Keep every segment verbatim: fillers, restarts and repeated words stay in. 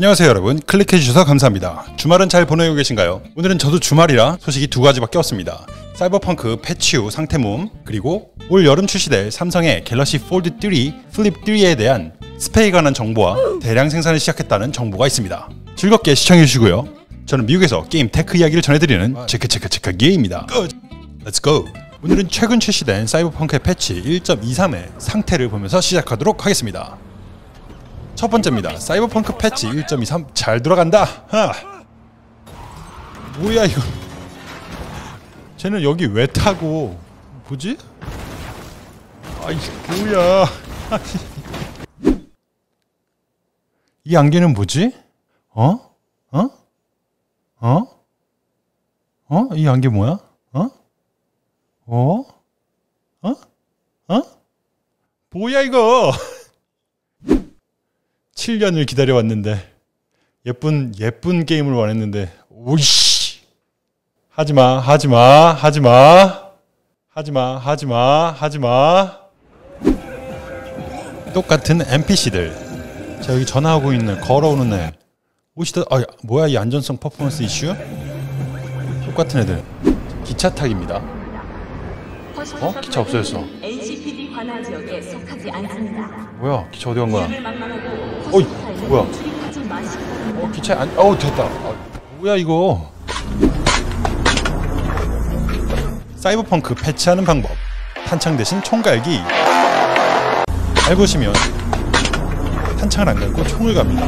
안녕하세요 여러분, 클릭해주셔서 감사합니다. 주말은 잘 보내고 계신가요? 오늘은 저도 주말이라 소식이 두 가지밖에 없습니다. 사이버펑크 패치 후 상태문, 그리고 올 여름 출시될 삼성의 갤럭시 폴드 삼, 플립 삼에 대한 스펙에 관한 정보와 대량 생산을 시작했다는 정보가 있습니다. 즐겁게 시청해주시고요. 저는 미국에서 게임 테크 이야기를 전해드리는 체크체크체크 기회입니다. Let's go! 오늘은 최근 출시된 사이버펑크의 패치 일 점 이삼의 상태를 보면서 시작하도록 하겠습니다. 첫 번째입니다. 사이버펑크 패치 일 점 이삼 잘 돌아간다. 하. 뭐야 이거? 쟤는 여기 왜 타고? 뭐지? 아이 뭐야? 이 안개는 뭐지? 어? 어? 어? 어? 이 안개 뭐야? 어? 어? 어? 어? 뭐야 이거? 칠 년을 기다려왔는데, 예쁜 예쁜 게임을 원했는데, 오이씨, 하지마 하지마 하지마 하지마 하지마 하지마. 똑같은 엔피씨들. 자 여기 전화하고 있는, 걸어오는 애, 오시다. 아 뭐야 이 안전성 퍼포먼스 이슈? 똑같은 애들. 기차 타기입니다. 어? 기차 없어졌어. 뭐야 기차 어디 간 거야? 어이 뭐야? 어 기차에 안.. 어우 됐다. 아, 뭐야 이거? 사이버펑크 패치하는 방법. 탄창 대신 총 갈기. 알고 오시면 탄창을 안 갈고 총을 갑니다.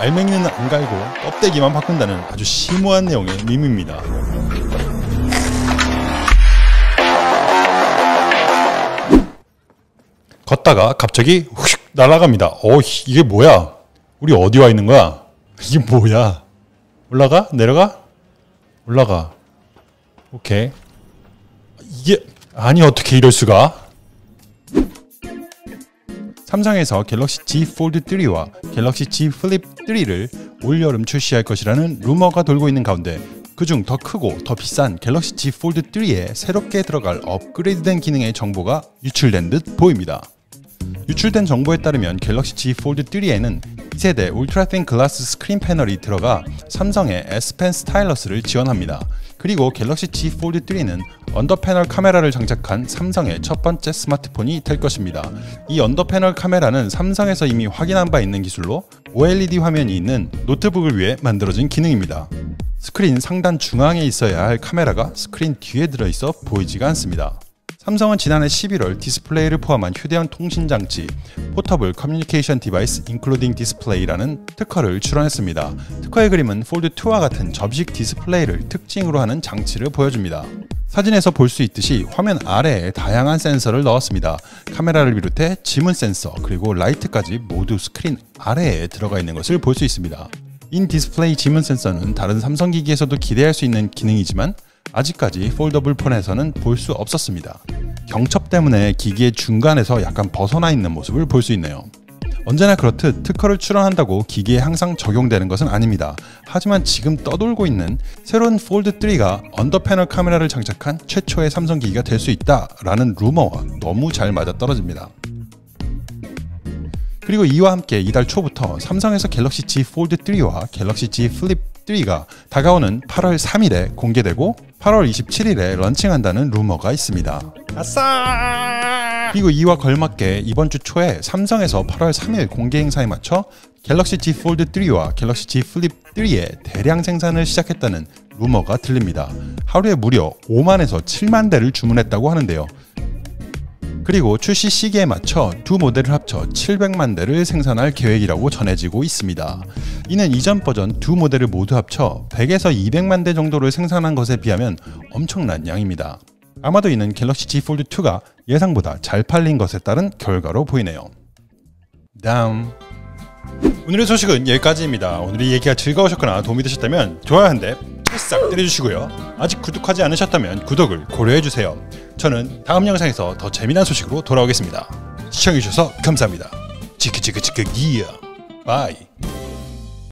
알맹이는 안 갈고 껍데기만 바꾼다는 아주 심오한 내용의 밈입니다. 걷다가 갑자기 휙 날아갑니다. 어 이게 뭐야? 우리 어디 와 있는 거야? 이게 뭐야? 올라가? 내려가? 올라가. 오케이. 이게 아니 어떻게 이럴 수가? 삼성에서 갤럭시 지 폴드 삼와 갤럭시 지 플립 삼를 올여름 출시할 것이라는 루머가 돌고 있는 가운데, 그중 더 크고 더 비싼 갤럭시 지 폴드 삼에 새롭게 들어갈 업그레이드된 기능의 정보가 유출된 듯 보입니다. 유출된 정보에 따르면 갤럭시 지 폴드 삼에는 이 세대 울트라 틴 글라스 스크린 패널이 들어가 삼성의 에스 펜 스타일러스를 지원합니다. 그리고 갤럭시 지 폴드 삼는 언더 패널 카메라를 장착한 삼성의 첫 번째 스마트폰이 될 것입니다. 이 언더 패널 카메라는 삼성에서 이미 확인한 바 있는 기술로 오 엘 이 디 화면이 있는 노트북을 위해 만들어진 기능입니다. 스크린 상단 중앙에 있어야 할 카메라가 스크린 뒤에 들어있어 보이지가 않습니다. 삼성은 지난해 십일월 디스플레이를 포함한 휴대용 통신장치 포터블 커뮤니케이션 디바이스 인클루딩 디스플레이라는 특허를 출원했습니다. 특허의 그림은 폴드 이와 같은 접식 디스플레이를 특징으로 하는 장치를 보여줍니다. 사진에서 볼 수 있듯이 화면 아래에 다양한 센서를 넣었습니다. 카메라를 비롯해 지문 센서 그리고 라이트까지 모두 스크린 아래에 들어가 있는 것을 볼 수 있습니다. 인디스플레이 지문 센서는 다른 삼성 기기에서도 기대할 수 있는 기능이지만 아직까지 폴더블 폰에서는 볼 수 없었습니다. 경첩 때문에 기기의 중간에서 약간 벗어나 있는 모습을 볼 수 있네요. 언제나 그렇듯 특허를 출원한다고 기기에 항상 적용되는 것은 아닙니다. 하지만 지금 떠돌고 있는 새로운 폴드 삼가 언더 패널 카메라를 장착한 최초의 삼성 기기가 될 수 있다라는 루머와 너무 잘 맞아떨어집니다. 그리고 이와 함께 이달 초부터 삼성에서 갤럭시 지 폴드 삼와 갤럭시 지 플립 삼가 다가오는 팔월 삼일에 공개되고 팔월 이십칠일에 런칭한다는 루머가 있습니다. 아싸! 그리고 이와 걸맞게 이번 주 초에 삼성에서 팔월 삼일 공개 행사에 맞춰 갤럭시 지 폴드 삼와 갤럭시 지 플립 삼의 대량 생산을 시작했다는 루머가 들립니다. 하루에 무려 오만에서 칠만 대를 주문했다고 하는데요. 그리고 출시 시기에 맞춰 두 모델을 합쳐 칠백만 대를 생산할 계획이라고 전해지고 있습니다. 이는 이전 버전 두 모델을 모두 합쳐 백에서 이백만 대 정도를 생산한 것에 비하면 엄청난 양입니다. 아마도 이는 갤럭시 지 폴드 이가 예상보다 잘 팔린 것에 따른 결과로 보이네요. 다음. 오늘의 소식은 여기까지입니다. 오늘 이 얘기가 즐거우셨거나 도움이 되셨다면 좋아요 한 대 싹 때려주시고요. 아직 구독하지 않으셨다면 구독을 고려해주세요. 저는 다음 영상에서 더 재미난 소식으로 돌아오겠습니다. 시청해주셔서 감사합니다. 치크치크치크 기어 바이.